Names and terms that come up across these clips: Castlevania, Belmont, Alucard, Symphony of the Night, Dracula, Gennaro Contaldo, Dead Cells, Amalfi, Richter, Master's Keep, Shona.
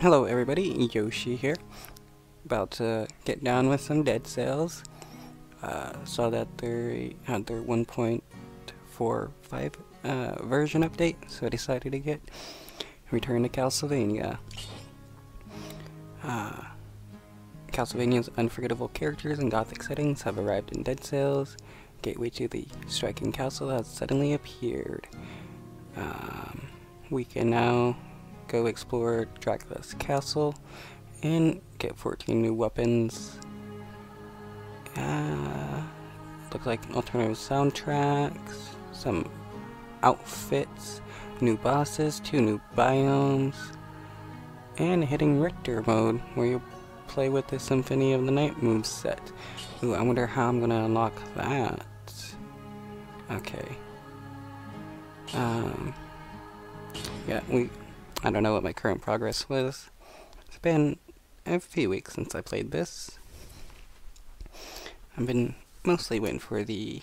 Hello everybody, Yoshi here. About to get down with some Dead Cells. Saw that they had their 1.45 version update, so I decided to get Return to Castlevania. Castlevania's unforgettable characters and gothic settings have arrived in Dead Cells. Gateway to the striking castle has suddenly appeared. We can now go explore Dracula's castle and get 14 new weapons. Looks like alternative soundtracks, some outfits, new bosses, 2 new biomes, and hitting Richter mode where you play with the Symphony of the Night moveset. Ooh, I wonder how I'm gonna unlock that. Okay. Yeah, I don't know what my current progress was. It's been a few weeks since I played this. I've been mostly waiting for the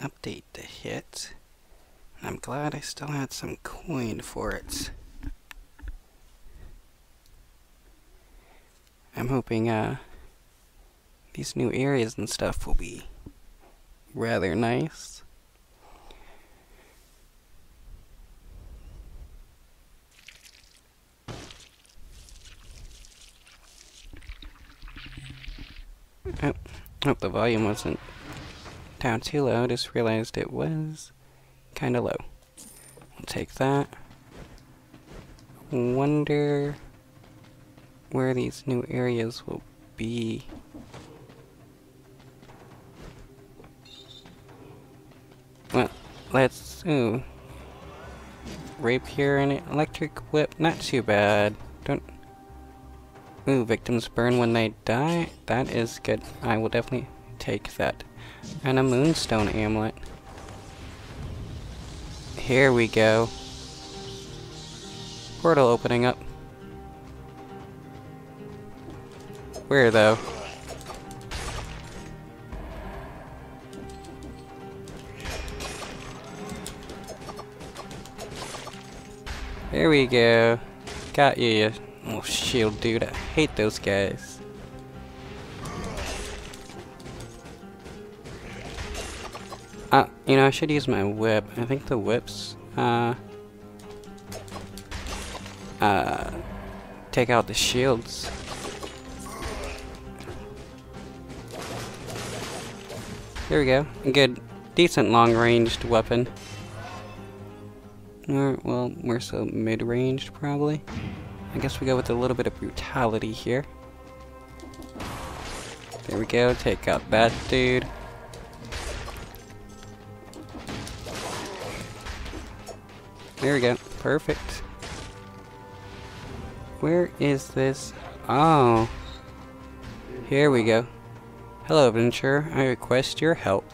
update to hit. And I'm glad I still had some coin for it. I'm hoping these new areas and stuff will be rather nice. Oh, hope the volume wasn't down too low, just realized it was kinda low. I'll take that. Wonder where these new areas will be. Well, let's, ooh. Rapier and electric whip, not too bad. Don't... Ooh, victims burn when they die. That is good. I will definitely take that. And a moonstone amulet. Here we go. Portal opening up. Where though? There we go. Got you, you. Oh, shield dude, I hate those guys. You know, I should use my whip. I think the whips, take out the shields. There we go. A good, decent long-ranged weapon. Or, well, we're so mid-ranged, probably. I guess we go with a little bit of brutality here. There we go, take out that dude. There we go, perfect. Where is this? Oh. Here we go. Hello, adventurer. I request your help.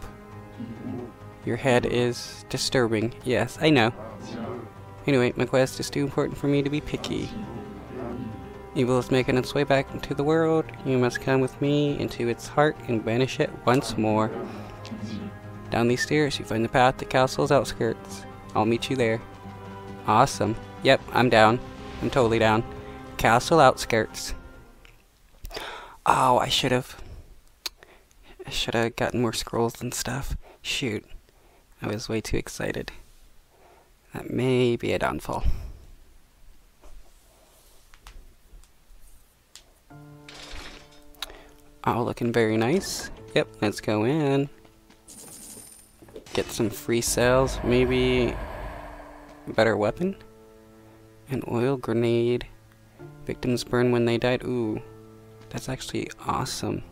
Your head is disturbing. Yes, I know. Anyway, my quest is too important for me to be picky. Evil is making its way back into the world. You must come with me into its heart and banish it once more. Down these stairs, you find the path to Castle's outskirts. I'll meet you there. Awesome. Yep, I'm down. I'm totally down. Castle outskirts. Oh, I should have gotten more scrolls and stuff. Shoot. I was way too excited. That may be a downfall. Oh, looking very nice. Yep, let's go in. Get some free cells, maybe a better weapon. An oil grenade. Victims burn when they died. Ooh, that's actually awesome.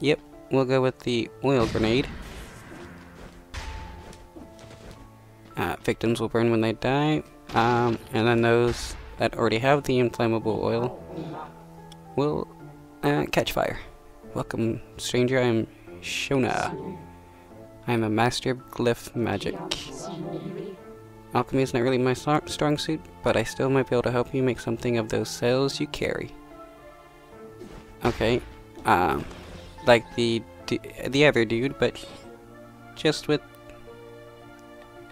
Yep, we'll go with the oil grenade. Victims will burn when they die. And then those that already have the inflammable oil will catch fire. Welcome, stranger. I am Shona. I am a master of glyph magic. Alchemy is not really my strong suit, but I still might be able to help you make something of those cells you carry. Okay, like the other dude, but just with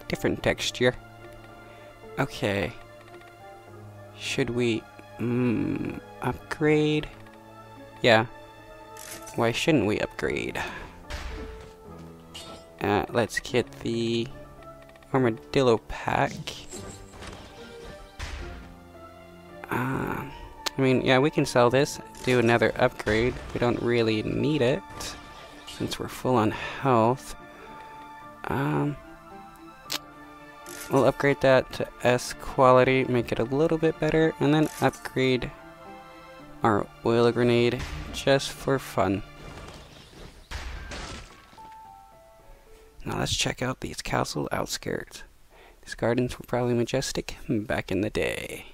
different texture. Okay, Should we upgrade? Yeah. Why shouldn't we upgrade? Let's get the armadillo pack. I mean, yeah, we can sell this, do another upgrade. We don't really need it since we're full on health. We'll upgrade that to S quality, make it a little bit better, and then upgrade our oil grenade just for fun. Now let's check out these castle outskirts. These gardens were probably majestic back in the day.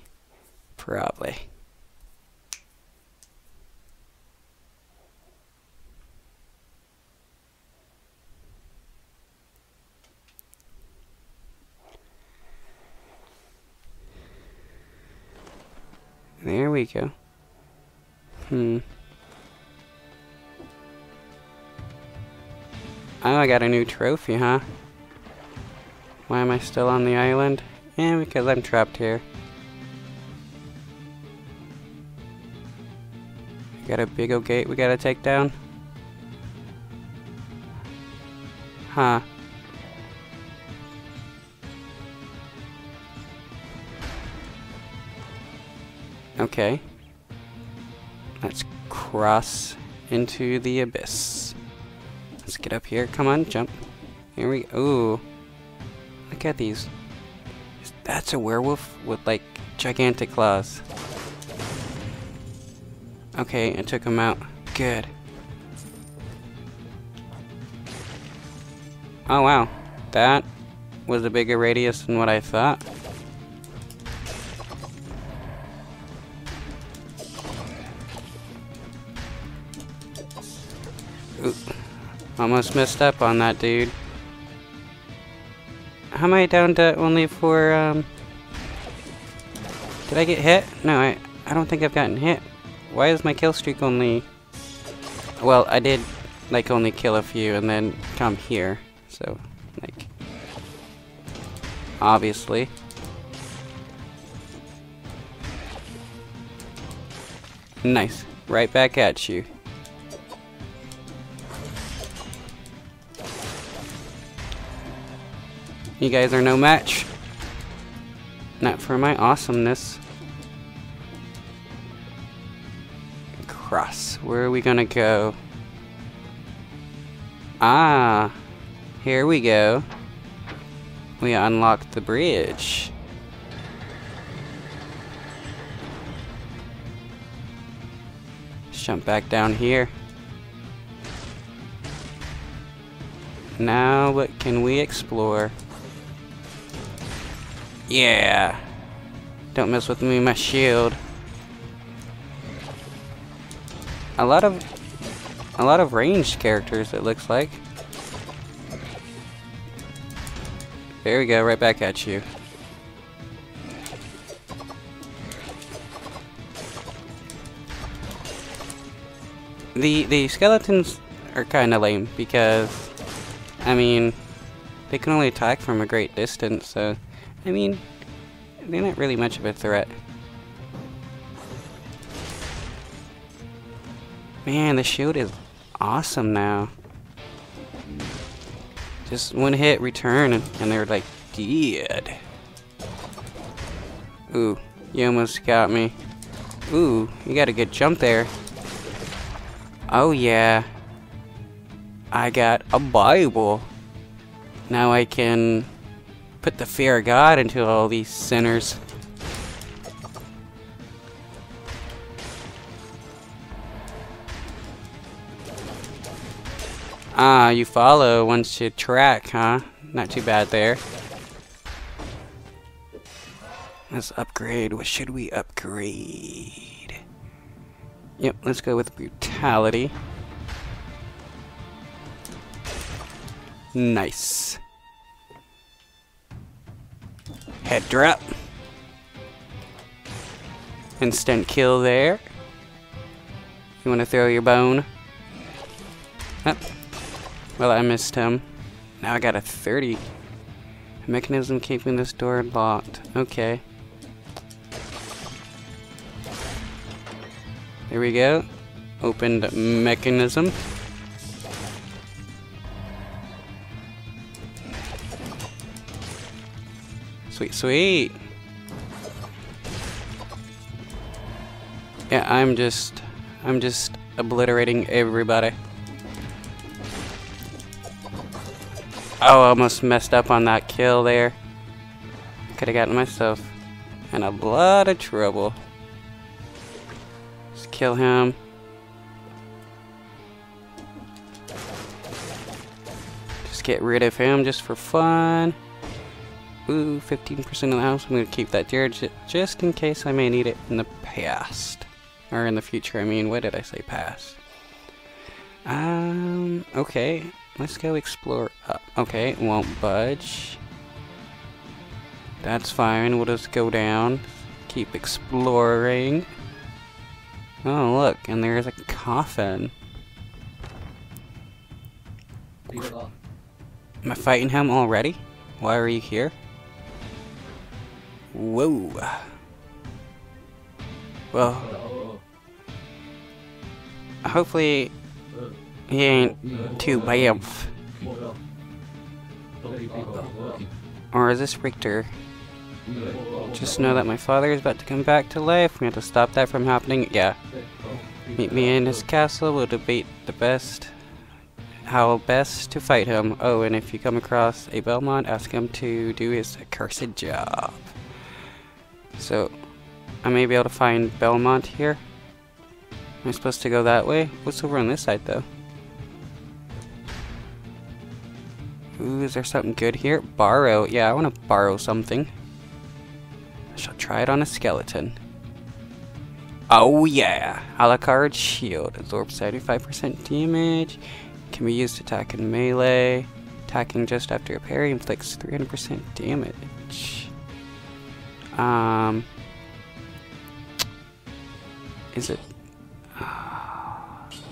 Probably. There we go. Oh, I got a new trophy, huh? Why am I still on the island? Eh, because I'm trapped here. We got a big old gate we gotta take down. Huh. Okay. Let's cross into the abyss. Let's get up here. Come on, jump. Here we go. Ooh. Look at these. That's a werewolf with, like, gigantic claws. Okay, I took him out. Good. Oh, wow. That was a bigger radius than what I thought. Almost messed up on that dude. How am I down to only for, did I get hit? No, I don't think I've gotten hit. Why is my kill streak only... Well, I did, like, only kill a few and then come here. So, like... Obviously. Nice. Right back at you. You guys are no match. Not for my awesomeness. Cross. Where are we gonna go? Ah, here we go. We unlocked the bridge. Let's jump back down here. Now what can we explore? Yeah! Don't mess with me, my shield. A lot of ranged characters, it looks like. There we go, right back at you. The skeletons are kinda lame because, I mean, they can only attack from a great distance, so... I mean, they're not really much of a threat. Man, the shield is awesome now. Just one hit, return, and they're like, dead. Ooh, you almost got me. Ooh, you got a good jump there. Oh yeah. I got a Bible. Now I can... put the fear of God into all these sinners. Ah, you follow once you track, huh? Not too bad there. Let's upgrade. What should we upgrade? Yep, let's go with brutality. Nice. Head drop. Instant kill there. You want to throw your bone? Oh. Well, I missed him. Now I got a 30. A mechanism keeping this door locked. Okay. There we go. Opened mechanism. Sweet, sweet. Yeah, I'm just obliterating everybody. Oh, I almost messed up on that kill there. Could have gotten myself in a lot of trouble. Just kill him. Just get rid of him just for fun. Ooh, 15% of the house. I'm going to keep that there just in case I may need it in the past. Or in the future, I mean. What did I say past? Okay. Let's go explore up. Okay, it won't budge. That's fine. We'll just go down. Keep exploring. Oh, look. And there's a coffin. Am I fighting him already? Why are you here? Whoa. Well, hopefully he ain't too bad. Or is this Richter? Just know that my father is about to come back to life. We have to stop that from happening. Yeah. Meet me in his castle. We'll debate the best. How best to fight him. Oh, and if you come across a Belmont, ask him to do his accursed job. So, I may be able to find Belmont here. Am I supposed to go that way? What's over on this side, though? Ooh, is there something good here? Borrow. Yeah, I want to borrow something. I shall try it on a skeleton. Oh, yeah! Alucard shield. Absorbs 75% damage. Can be used to attack in melee. Attacking just after a parry inflicts 300% damage. Is it?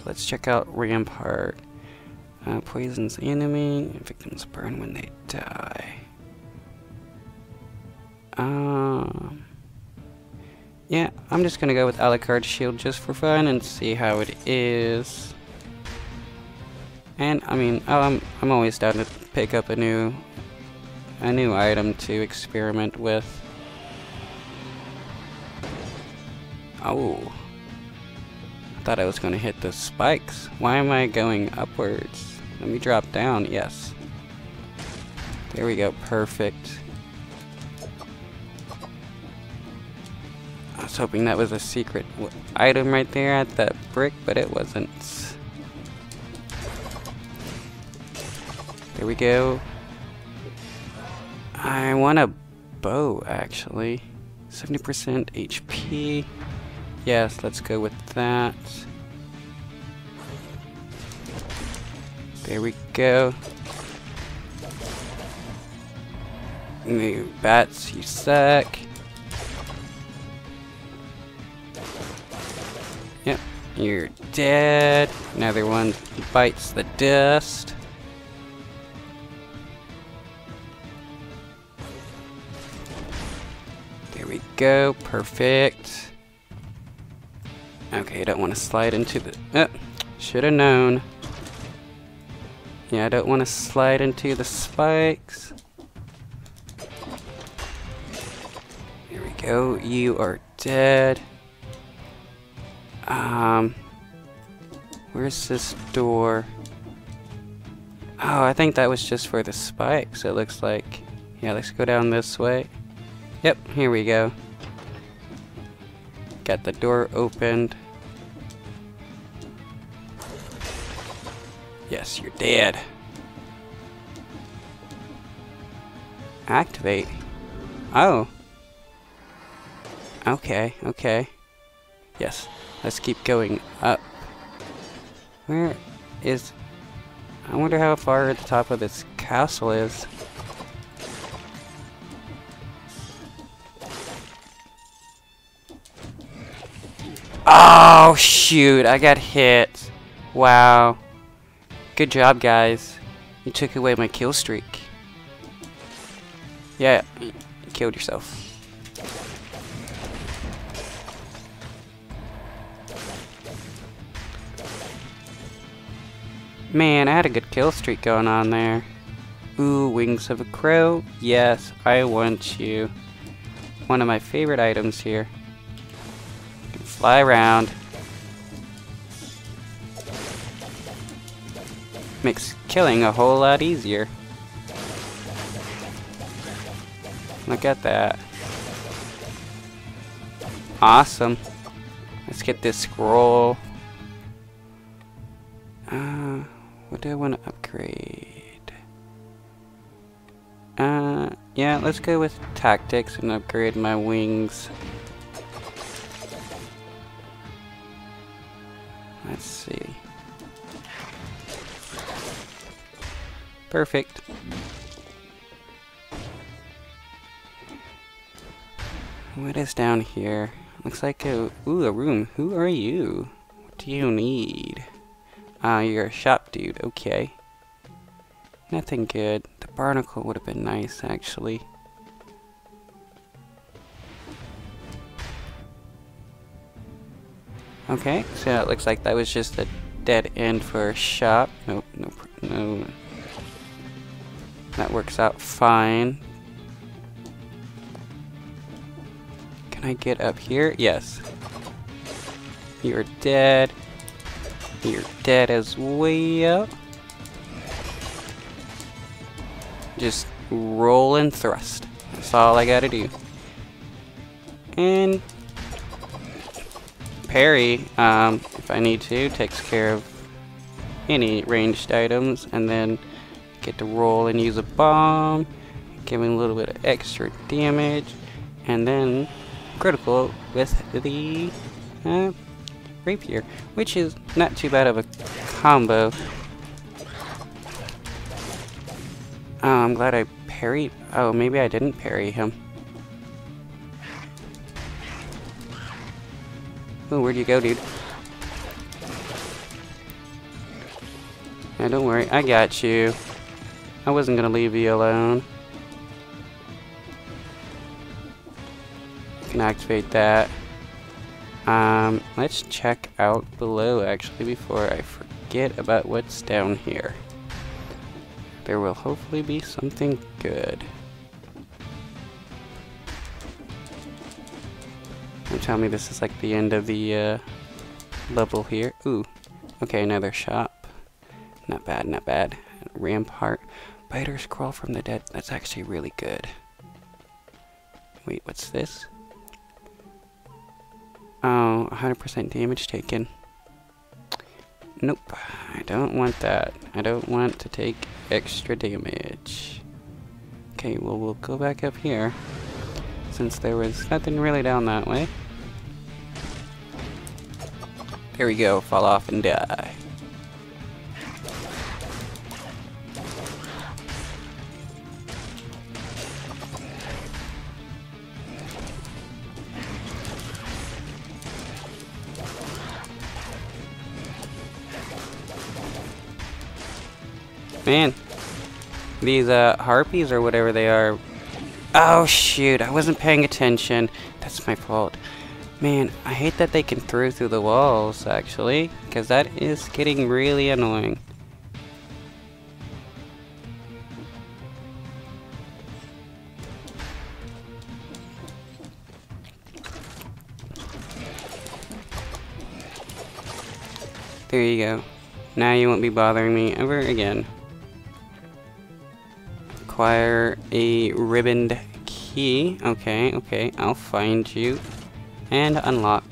Let's check out Rampart. Poisons enemy. Victims burn when they die. Yeah, I'm just gonna go with Alucard shield just for fun and see how it is. And I mean, I'm always down to pick up a new item to experiment with. Oh, I thought I was going to hit the spikes. Why am I going upwards? Let me drop down. Yes. There we go. Perfect. I was hoping that was a secret item right there at that brick, but it wasn't. There we go. I want a bow, actually. 70% HP. Yes, let's go with that. There we go. New bats, you suck. Yep, you're dead. Another one bites the dust. Go, perfect. Okay, I don't want to slide into the... Oh, should have known. Yeah, I don't want to slide into the spikes. There we go, you are dead. Where's this door? Oh, I think that was just for the spikes, it looks like. Yeah, let's go down this way. Yep, here we go. Got the door opened. Yes, you're dead. Activate. Oh. Okay, okay. Yes, let's keep going up. Where is... I wonder how far at the top of this castle is. Oh, shoot. I got hit. Wow. Good job, guys. You took away my kill streak. Yeah, you killed yourself. Man, I had a good kill streak going on there. Ooh, wings of a crow. Yes, I want you. One of my favorite items here. Can fly around. Makes killing a whole lot easier. Look at that. Awesome. Let's get this scroll. What do I want to upgrade? Yeah, let's go with tactics and upgrade my wings. Let's see. Perfect. What is down here? Looks like a, ooh, a room. Who are you? What do you need? Ah, you're a shop dude. Okay. Nothing good. The barnacle would have been nice, actually. Okay, so it looks like that was just a dead end for a shop. Nope, no. That works out fine. Can I get up here? Yes. You're dead. You're dead as well. Just roll and thrust. That's all I gotta do. And parry, if I need to, takes care of any ranged items, and then get to roll and use a bomb, give me a little bit of extra damage, and then critical with the rapier, which is not too bad of a combo. I'm glad I parried. Oh, maybe I didn't parry him. Oh, where'd you go, dude? Now, don't worry, I got you. I wasn't gonna leave you alone. Can activate that. Let's check out below actually before I forget about what's down here. There will hopefully be something good. Don't tell me this is like the end of the level here. Ooh, okay, another shop. Not bad, not bad. Rampart. Biter scroll from the dead. That's actually really good. Wait, what's this? Oh, 100% damage taken. Nope, I don't want that. I don't want to take extra damage. Okay, well, we'll go back up here, since there was nothing really down that way. There we go, fall off and die. Man, these harpies or whatever they are. Oh shoot, I wasn't paying attention. That's my fault. Man, I hate that they can throw through the walls actually, because that is getting really annoying. There you go. Now you won't be bothering me ever again. Require a ribboned key. Okay, okay, I'll find you. And unlock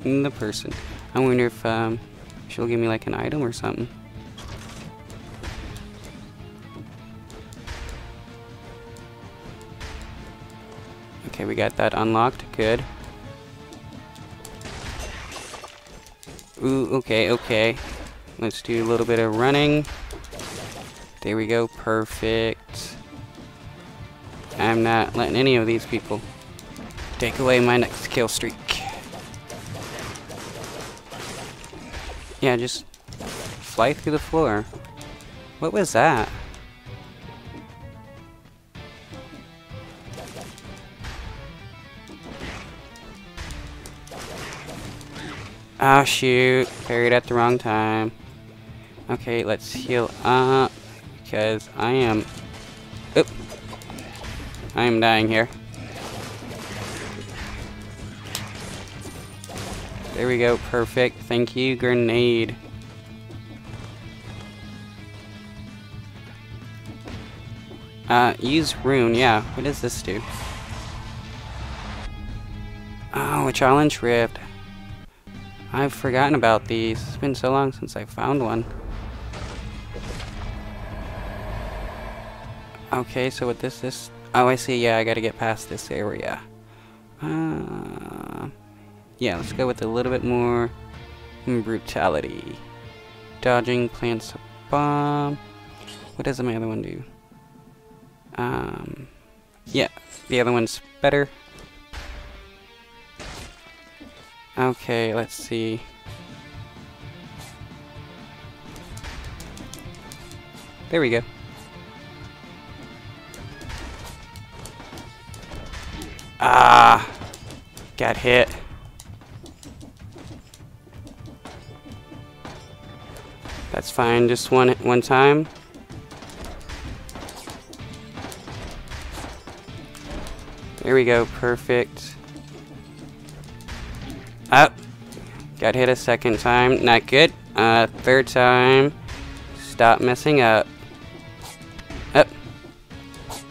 the person. I wonder if she'll give me like an item or something. Okay, we got that unlocked. Good. Ooh, okay, okay. Let's do a little bit of running. There we go, perfect. I'm not letting any of these people take away my next kill streak. Yeah, just fly through the floor. What was that? Oh shoot, parried at the wrong time. Okay, let's heal up, because I am dying here. There we go, perfect. Thank you, grenade. Use rune, yeah. What does this do? Oh, a challenge rift. I've forgotten about these. It's been so long since I found one. Okay, so what is this? Oh, I see. Yeah, I gotta get past this area. Yeah, let's go with a little bit more brutality. Dodging plants a bomb. What does my other one do? Yeah, the other one's better. Okay, let's see. There we go. Ah! Got hit. That's fine, just one time. There we go, perfect. Up. Got hit a second time. Not good. Third time. Stop messing up. Up.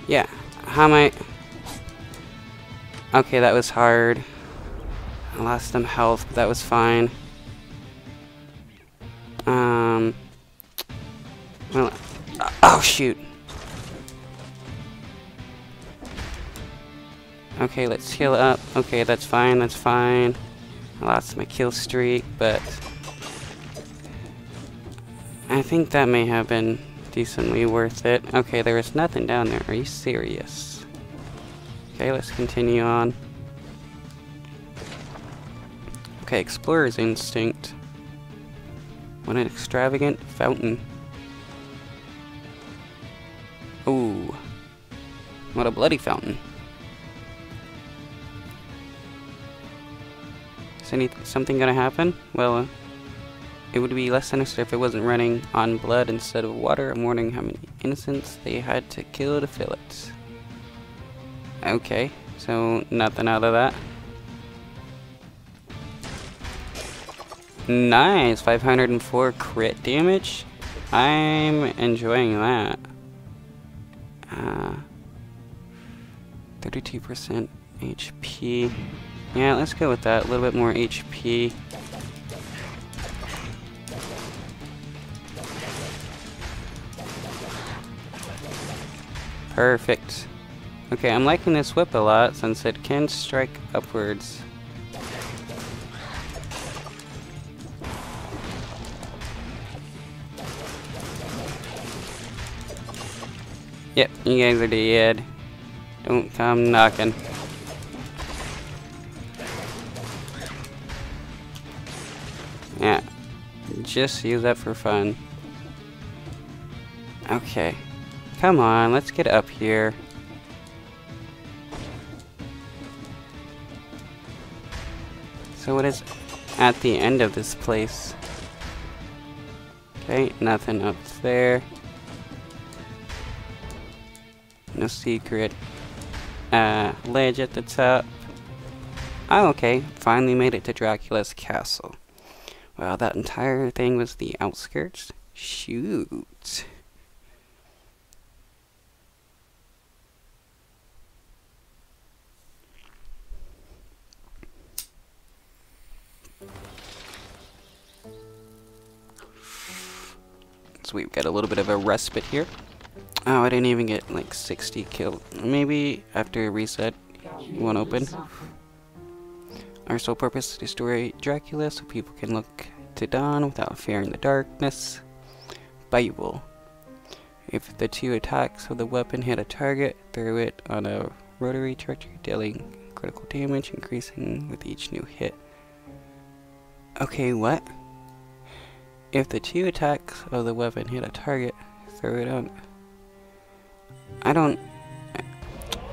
Yeah. How am I? Okay, that was hard. I lost some health, but that was fine. Well, oh shoot. Okay, let's heal up. Okay, that's fine. That's fine. I lost my kill streak, but I think that may have been decently worth it. Okay, there was nothing down there. Are you serious? Okay, let's continue on. Okay, Explorer's Instinct. What an extravagant fountain. Ooh. What a bloody fountain. Something gonna happen? Well, it would be less sinister if it wasn't running on blood instead of water. I'm wondering how many innocents they had to kill to fill it. Okay, so nothing out of that. Nice, 504 crit damage. I'm enjoying that. 32% HP. Yeah, let's go with that. A little bit more HP. Perfect. Okay, I'm liking this whip a lot since it can strike upwards. Yep, you guys are dead. Don't come knocking. Yeah, just use that for fun. Okay, come on, let's get up here. So what is at the end of this place? Okay, nothing up there. No secret ledge at the top. Oh, okay, finally made it to Dracula's castle. Wow, that entire thing was the outskirts? Shoot. So we've got a little bit of a respite here. Oh, I didn't even get like 60 kills. Maybe after a reset, one open. Our sole purpose is to destroy Dracula so people can look to dawn without fearing the darkness. Bible. If the two attacks of the weapon hit a target, throw it on a rotary trajectory, dealing critical damage, increasing with each new hit. Okay, what? If the two attacks of the weapon hit a target, throw it on...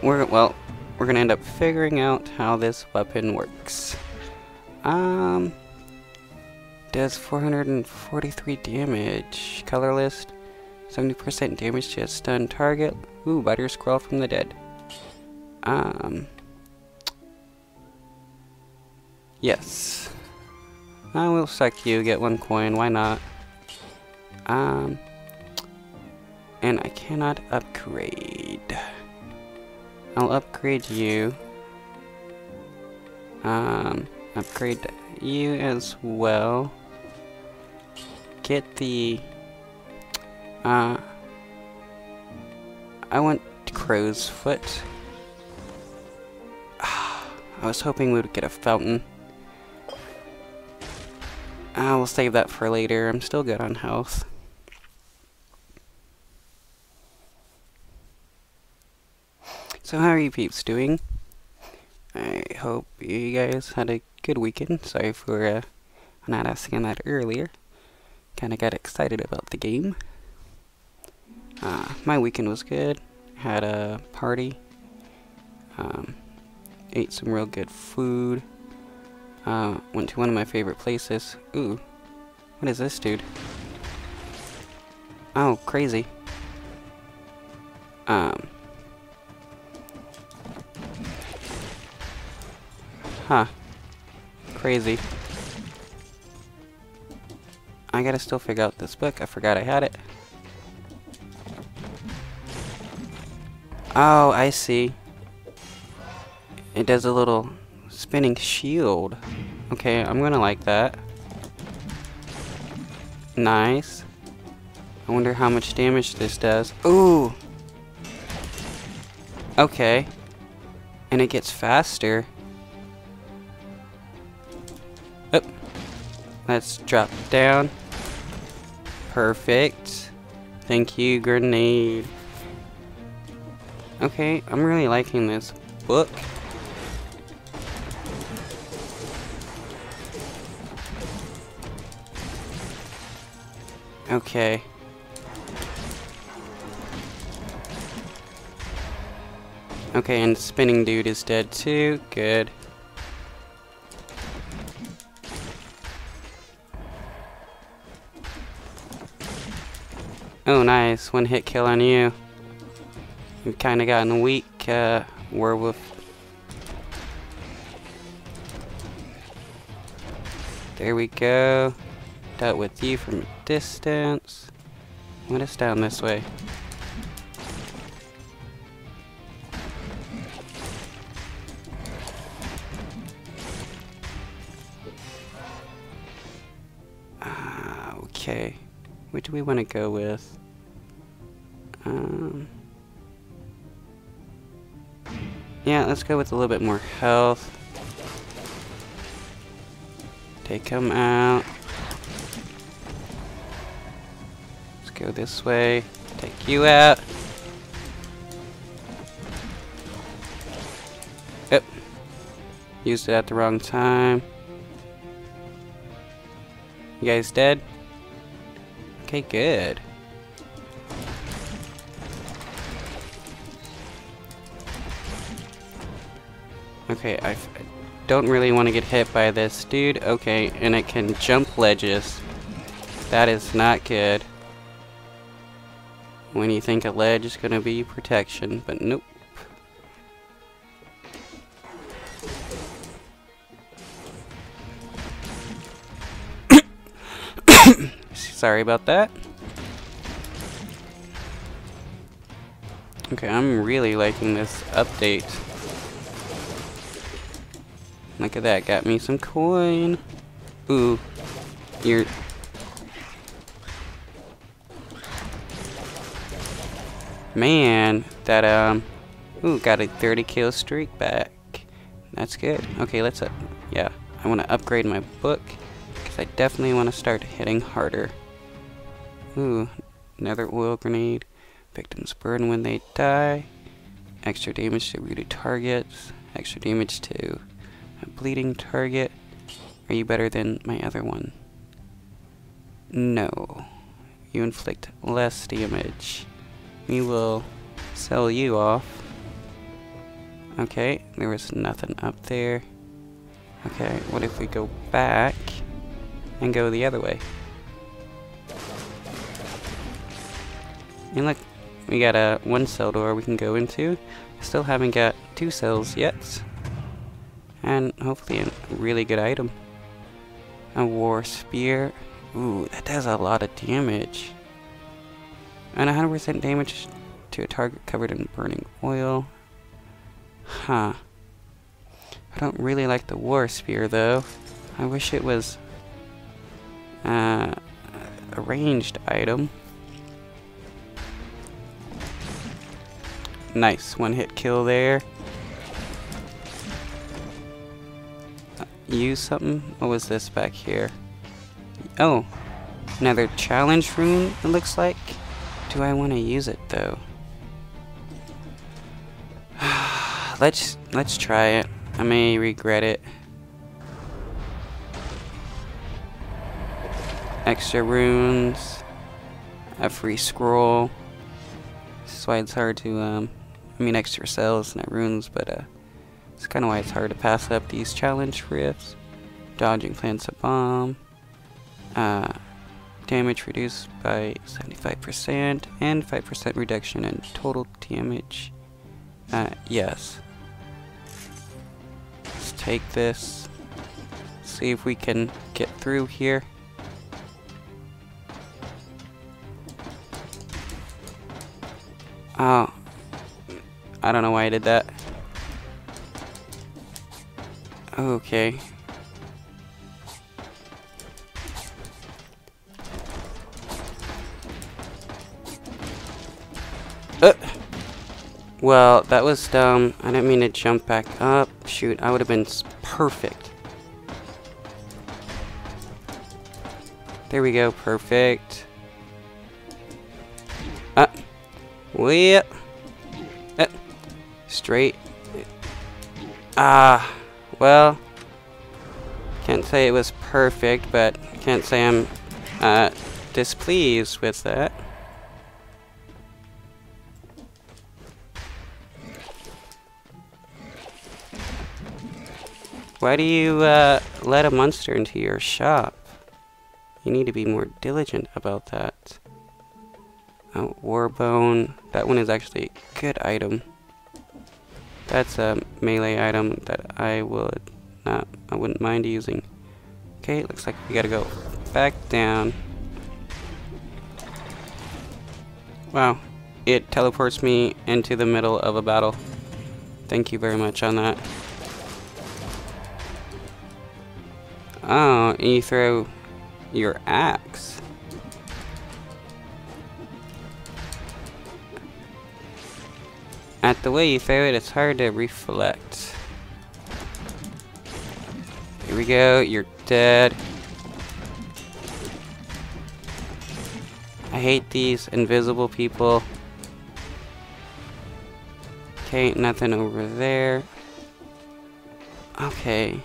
We're gonna end up figuring out how this weapon works. does 443 damage. Color list, 70% damage to a stunned target. Ooh, Biter Squirrel from the Dead. Yes. I will suck you, get 1 coin, why not? And I cannot upgrade. I'll upgrade you. Upgrade you as well. Get the, I want Crow's Foot. I was hoping we would get a fountain. I will save that for later. I'm still good on health. So how are you peeps doing? I hope you guys had a good weekend. Sorry for not asking that earlier. Kinda got excited about the game. My weekend was good. Had a party. Ate some real good food. Went to one of my favorite places. Ooh, what is this, dude? Oh, crazy. Huh. Crazy. I gotta still figure out this book. I forgot I had it. Oh, I see. It does a little spinning shield. Okay, I'm gonna like that. Nice. I wonder how much damage this does. Ooh! Okay. And it gets faster. Oop. Let's drop down. Perfect. Thank you, grenade. Okay, I'm really liking this book. Okay. Okay, and spinning dude is dead too. Good. Oh, nice. 1 hit kill on you. We've kind of gotten a weak werewolf. There we go. Dealt with you from a distance. What is down this way? Okay. What do we want to go with? Yeah, let's go with a little bit more health. Take him out. Go this way, take you out. Yep. Used it at the wrong time. You guys dead? Okay, good. Okay, I don't really want to get hit by this dude. Okay, and it can jump ledges. That is not good. When you think a ledge is going to be protection, but nope. Sorry about that. Okay, I'm really liking this update. Look at that, got me some coin. Ooh, you're... Man, that, ooh, got a 30 kill streak back. That's good. Okay, let's, yeah, I want to upgrade my book, because I definitely want to start hitting harder. Ooh, another oil grenade. Victims burn when they die. Extra damage to rooted targets. Extra damage to a bleeding target. Are you better than my other one? No. You inflict less damage. We will sell you off. Okay, there was nothing up there. Okay, what if we go back? and go the other way. And look, we got a one cell door we can go into. Still haven't got two cells yet. And hopefully a really good item. A war spear. Ooh, that does a lot of damage. And 100% damage to a target covered in burning oil. Huh. I don't really like the war spear though. I wish it was a ranged item. Nice, one hit kill there. Use something? What was this back here? Oh, another challenge rune it looks like. Do I want to use it though? Let's try it. I may regret it. Extra runes, a free scroll. That's why it's hard to I mean extra cells, not runes, but it's kind of why it's hard to pass up these challenge rifts. Dodging plants a bomb. Damage reduced by 75% and 5% reduction in total damage. Yes. Let's take this. See if we can get through here. Oh. I don't know why I did that. Okay. Well, that was dumb. I didn't mean to jump back up. Shoot, I would have been perfect. There we go, perfect. Up. Way up. Up. Straight. Ah. Well. Can't say it was perfect, but can't say I'm displeased with that. Why do you let a monster into your shop? You need to be more diligent about that. Oh, Warbone. That one is actually a good item. That's a melee item that I wouldn't mind using. Okay, looks like we gotta go back down. Wow, it teleports me into the middle of a battle. Thank you very much on that. Oh, and you throw your axe. At the way you throw it, it's hard to reflect. Here we go, you're dead. I hate these invisible people. Okay, nothing over there. Okay.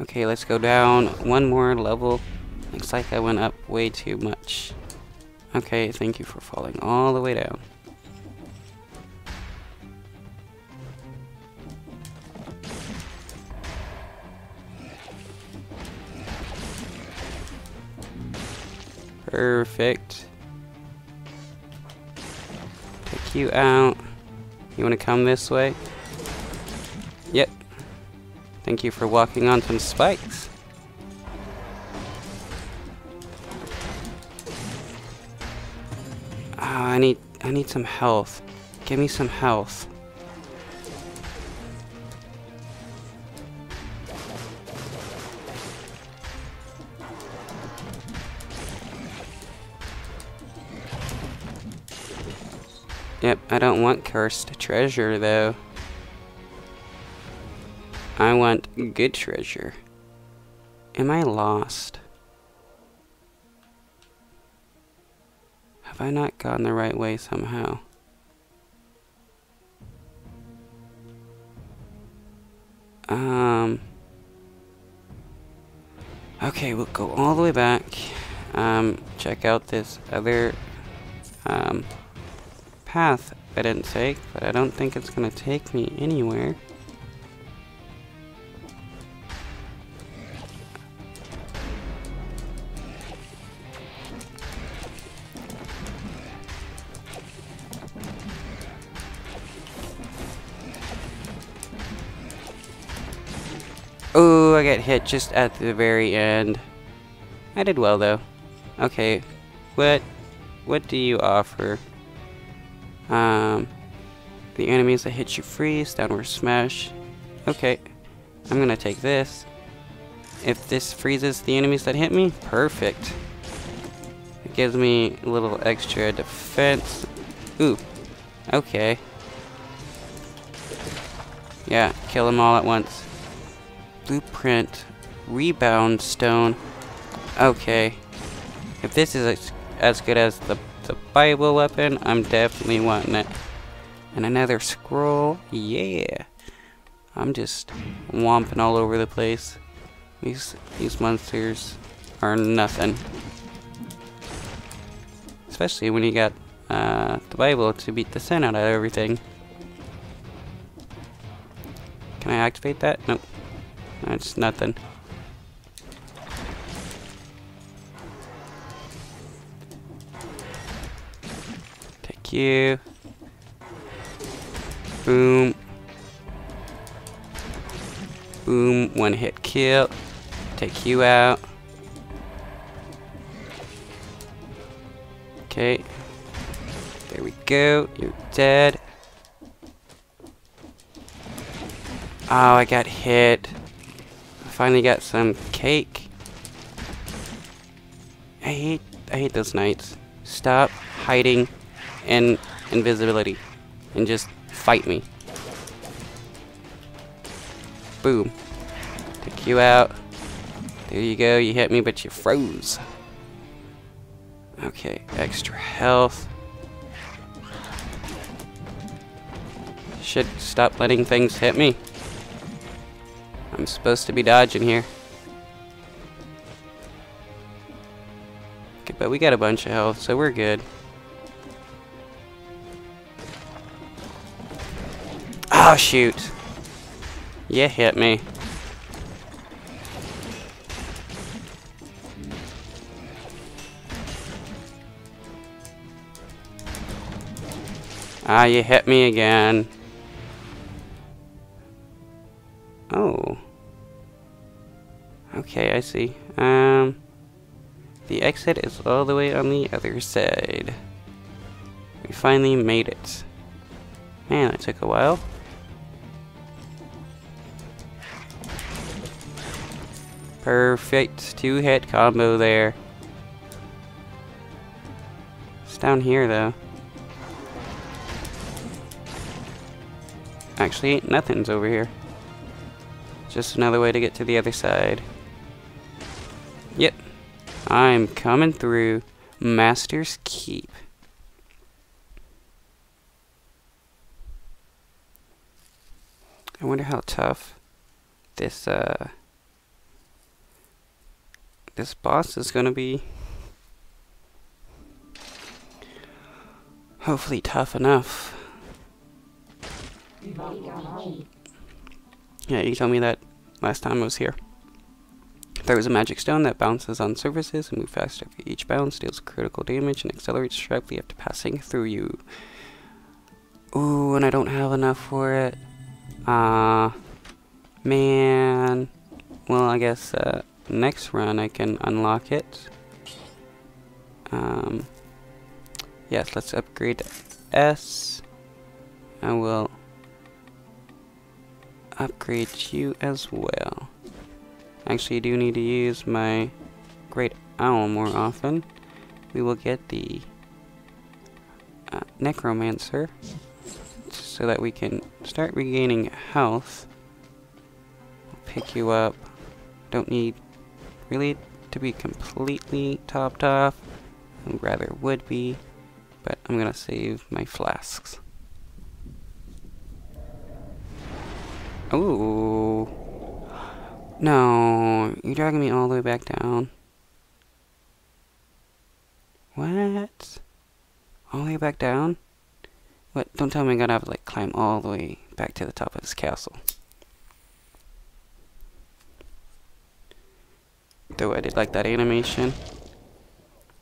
Okay, let's go down one more level. Looks like I went up way too much. Okay, thank you for falling all the way down. Perfect. Take you out. You want to come this way? Yep. Thank you for walking on some spikes. Oh, I need some health. Give me some health. Yep, I don't want cursed treasure though. I want good treasure. Am I lost? Have I not gone the right way somehow? Okay, we'll go all the way back. Check out this other path I didn't take, but I don't think it's gonna take me anywhere. Oh, I got hit just at the very end. I did well, though. Okay, what do you offer? The enemies that hit you freeze, downward smash. Okay, I'm gonna take this. If this freezes the enemies that hit me, perfect. It gives me a little extra defense. Ooh, okay. Yeah, kill them all at once. Blueprint, rebound stone. Okay, if this is as good as the Bible weapon, I'm definitely wanting it. And another scroll, yeah. I'm just womping all over the place. These monsters are nothing. Especially when you got the Bible to beat the sin out of everything. Can I activate that? Nope. That's nothing. Take you. Boom. Boom. One hit kill. Take you out. Okay. There we go. You're dead. Oh, I got hit. I finally got some cake. I hate those knights. Stop hiding in invisibility and just fight me. Boom. Take you out. There you go. You hit me, but you froze. Okay, extra health. Should stop letting things hit me. I'm supposed to be dodging here. Okay, but we got a bunch of health, so we're good. Oh, shoot. You hit me. Ah, you hit me again. Oh. Okay, I see. The exit is all the way on the other side. We finally made it. Man, that took a while. Perfect two-hit combo there. It's down here, though. Actually, nothing's over here. Just another way to get to the other side. Yep. I'm coming through Master's Keep. I wonder how tough this, this boss is gonna be. Hopefully tough enough. Yeah, you told me that last time I was here. There was a magic stone that bounces on surfaces and moves faster after each bounce, deals critical damage, and accelerates sharply after passing through you. Ooh, and I don't have enough for it. Man. Well, I guess next run I can unlock it. Yes, let's upgrade to S. I will upgrade you as well. Actually, I do need to use my Great Owl more often. We will get the Necromancer so that we can start regaining health. I'll pick you up. Don't need really to be completely topped off. I rather would be, but I'm gonna save my flasks. Ooh. No, you're dragging me all the way back down. What? All the way back down? What? Don't tell me I gotta have to, like, climb all the way back to the top of this castle. Though I did like that animation.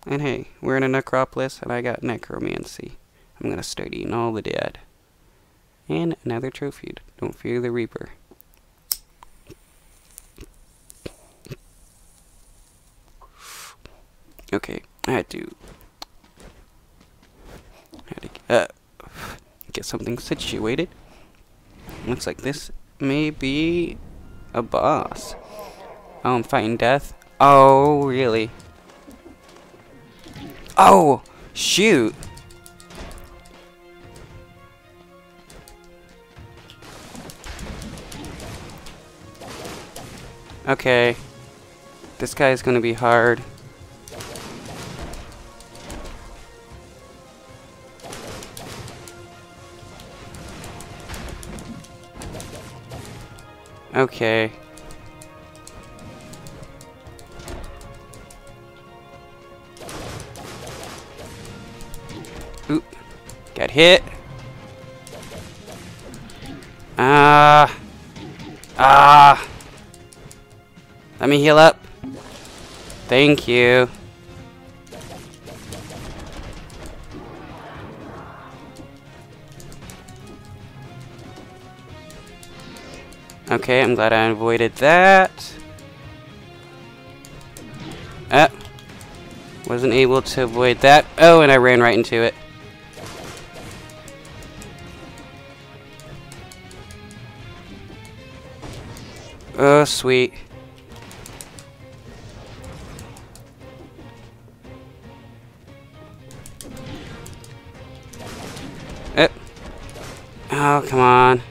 And hey, we're in a necropolis and I got necromancy. I'm gonna start eating all the dead. And another trophy. Don't fear the Reaper. Okay, I had to get something situated. Looks like this may be a boss. Oh, I'm fighting death. Oh, really? Oh, shoot! Okay. This guy is gonna be hard. Okay. Oop. Got hit. Let me heal up. Thank you. Okay, I'm glad I avoided that. Wasn't able to avoid that. Oh, and I ran right into it. Oh, sweet. Oh, come on.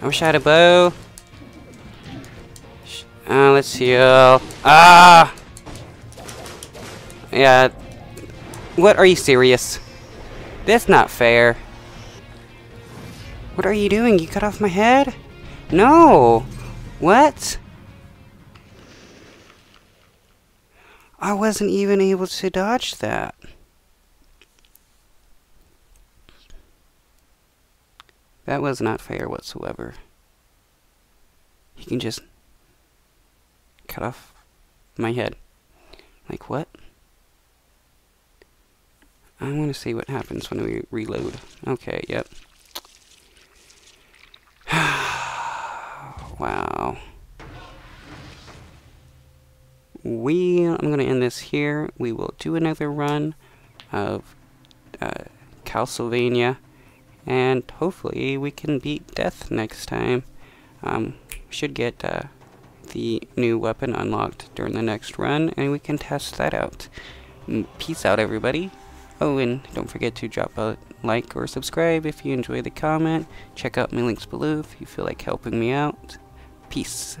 I wish I had a bow. Let's heal. Ah! Yeah. What, are you serious? That's not fair. What are you doing? You cut off my head? No! What? I wasn't even able to dodge that. That was not fair whatsoever. He can just cut off my head. Like, what? I want to see what happens when we reload. Okay, yep. Wow. I'm going to end this here. We will do another run of Castlevania. And hopefully we can beat death next time. Should get the new weapon unlocked during the next run, and we can test that out. Peace out, everybody. Oh, and don't forget to drop a like or subscribe if you enjoy the comment. Check out my links below if you feel like helping me out. Peace.